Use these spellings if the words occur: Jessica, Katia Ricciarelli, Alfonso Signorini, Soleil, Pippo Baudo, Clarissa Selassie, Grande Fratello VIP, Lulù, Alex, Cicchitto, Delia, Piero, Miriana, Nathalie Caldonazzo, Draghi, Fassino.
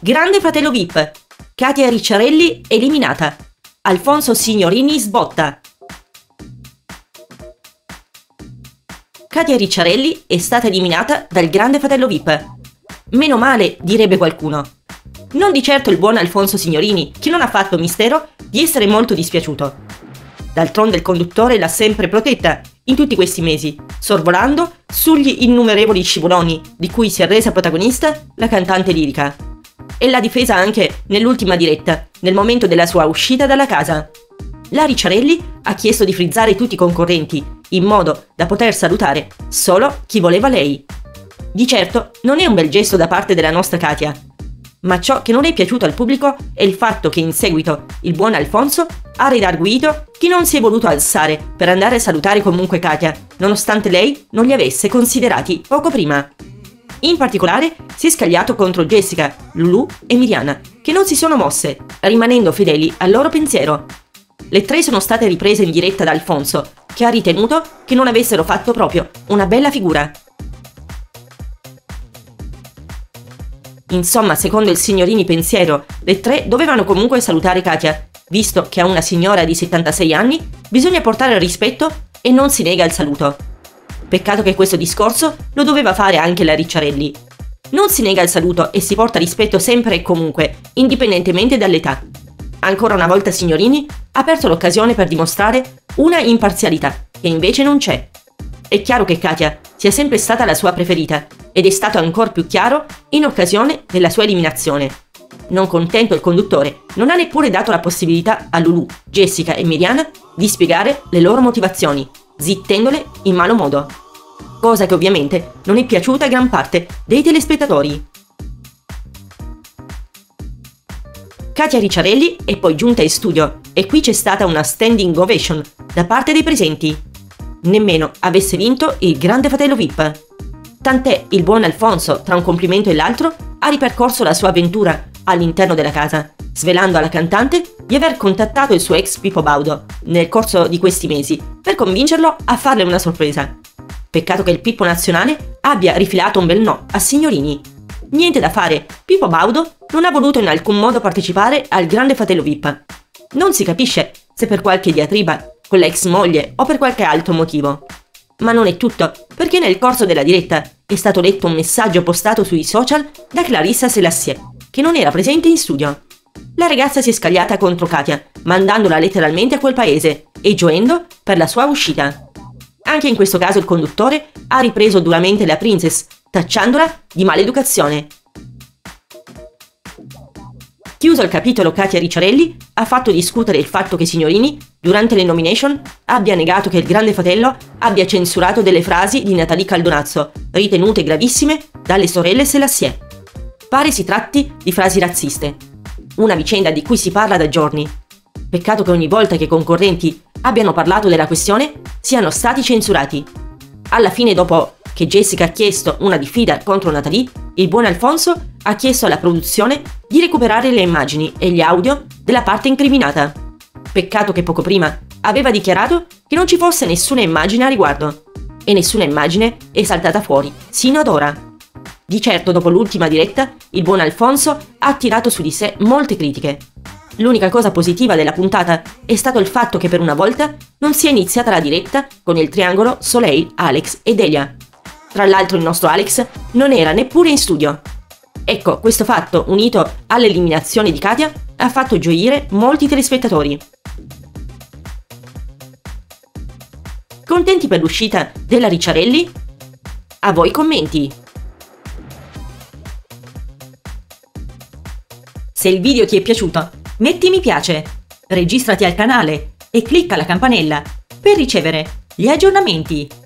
Grande Fratello VIP. Katia Ricciarelli eliminata. Alfonso Signorini sbotta. Katia Ricciarelli è stata eliminata dal Grande Fratello VIP. Meno male, direbbe qualcuno. Non di certo il buon Alfonso Signorini, che non ha fatto mistero di essere molto dispiaciuto. D'altronde il conduttore l'ha sempre protetta in tutti questi mesi, sorvolando sugli innumerevoli scivoloni di cui si è resa protagonista la cantante lirica. E l'ha difesa anche nell'ultima diretta, nel momento della sua uscita dalla casa. La Ricciarelli ha chiesto di frizzare tutti i concorrenti, in modo da poter salutare solo chi voleva lei. Di certo non è un bel gesto da parte della nostra Katia, ma ciò che non è piaciuto al pubblico è il fatto che in seguito il buon Alfonso ha redarguito chi non si è voluto alzare per andare a salutare comunque Katia, nonostante lei non li avesse considerati poco prima. In particolare si è scagliato contro Jessica, Lulù e Miriana, che non si sono mosse, rimanendo fedeli al loro pensiero. Le tre sono state riprese in diretta da Alfonso, che ha ritenuto che non avessero fatto proprio una bella figura. Insomma, secondo il signorini pensiero, le tre dovevano comunque salutare Katia, visto che a una signora di 76 anni bisogna portare rispetto e non si nega il saluto. Peccato che questo discorso lo doveva fare anche la Ricciarelli. Non si nega il saluto e si porta rispetto sempre e comunque, indipendentemente dall'età. Ancora una volta signorini ha perso l'occasione per dimostrare una imparzialità, che invece non c'è. È chiaro che Katia sia sempre stata la sua preferita, ed è stato ancora più chiaro in occasione della sua eliminazione. Non contento il conduttore non ha neppure dato la possibilità a Lulù, Jessica e Miriana di spiegare le loro motivazioni, zittendole in malo modo. Cosa che ovviamente non è piaciuta a gran parte dei telespettatori. Katia Ricciarelli è poi giunta in studio e qui c'è stata una standing ovation da parte dei presenti. Nemmeno avesse vinto il Grande Fratello VIP. Tant'è il buon Alfonso, tra un complimento e l'altro, ha ripercorso la sua avventura all'interno della casa, svelando alla cantante di aver contattato il suo ex Pippo Baudo nel corso di questi mesi per convincerlo a farle una sorpresa. Peccato che il Pippo nazionale abbia rifilato un bel no a signorini. Niente da fare, Pippo Baudo non ha voluto in alcun modo partecipare al Grande Fratello VIP. Non si capisce se per qualche diatriba con l'ex moglie o per qualche altro motivo. Ma non è tutto, perché nel corso della diretta è stato letto un messaggio postato sui social da Clarissa Selassie, che non era presente in studio. La ragazza si è scagliata contro Katia, mandandola letteralmente a quel paese e gioendo per la sua uscita. Anche in questo caso il conduttore ha ripreso duramente la princess, tacciandola di maleducazione. Chiuso il capitolo Katia Ricciarelli, ha fatto discutere il fatto che signorini, durante le nomination, abbia negato che il Grande Fratello abbia censurato delle frasi di Nathalie Caldonazzo, ritenute gravissime dalle sorelle Selassie. Pare si tratti di frasi razziste. Una vicenda di cui si parla da giorni. Peccato che ogni volta che i concorrenti abbiano parlato della questione, siano stati censurati. Alla fine, dopo che Jessica ha chiesto una diffida contro Nathalie, il buon Alfonso ha chiesto alla produzione di recuperare le immagini e gli audio della parte incriminata. Peccato che poco prima aveva dichiarato che non ci fosse nessuna immagine a riguardo, e nessuna immagine è saltata fuori sino ad ora. Di certo, dopo l'ultima diretta, il buon Alfonso ha tirato su di sé molte critiche. L'unica cosa positiva della puntata è stato il fatto che per una volta non sia iniziata la diretta con il triangolo Soleil, Alex e Delia. Tra l'altro il nostro Alex non era neppure in studio. Ecco, questo fatto, unito all'eliminazione di Katia, ha fatto gioire molti telespettatori. Contenti per l'uscita della Ricciarelli? A voi i commenti! Se il video ti è piaciuto, metti mi piace, registrati al canale e clicca la campanella per ricevere gli aggiornamenti.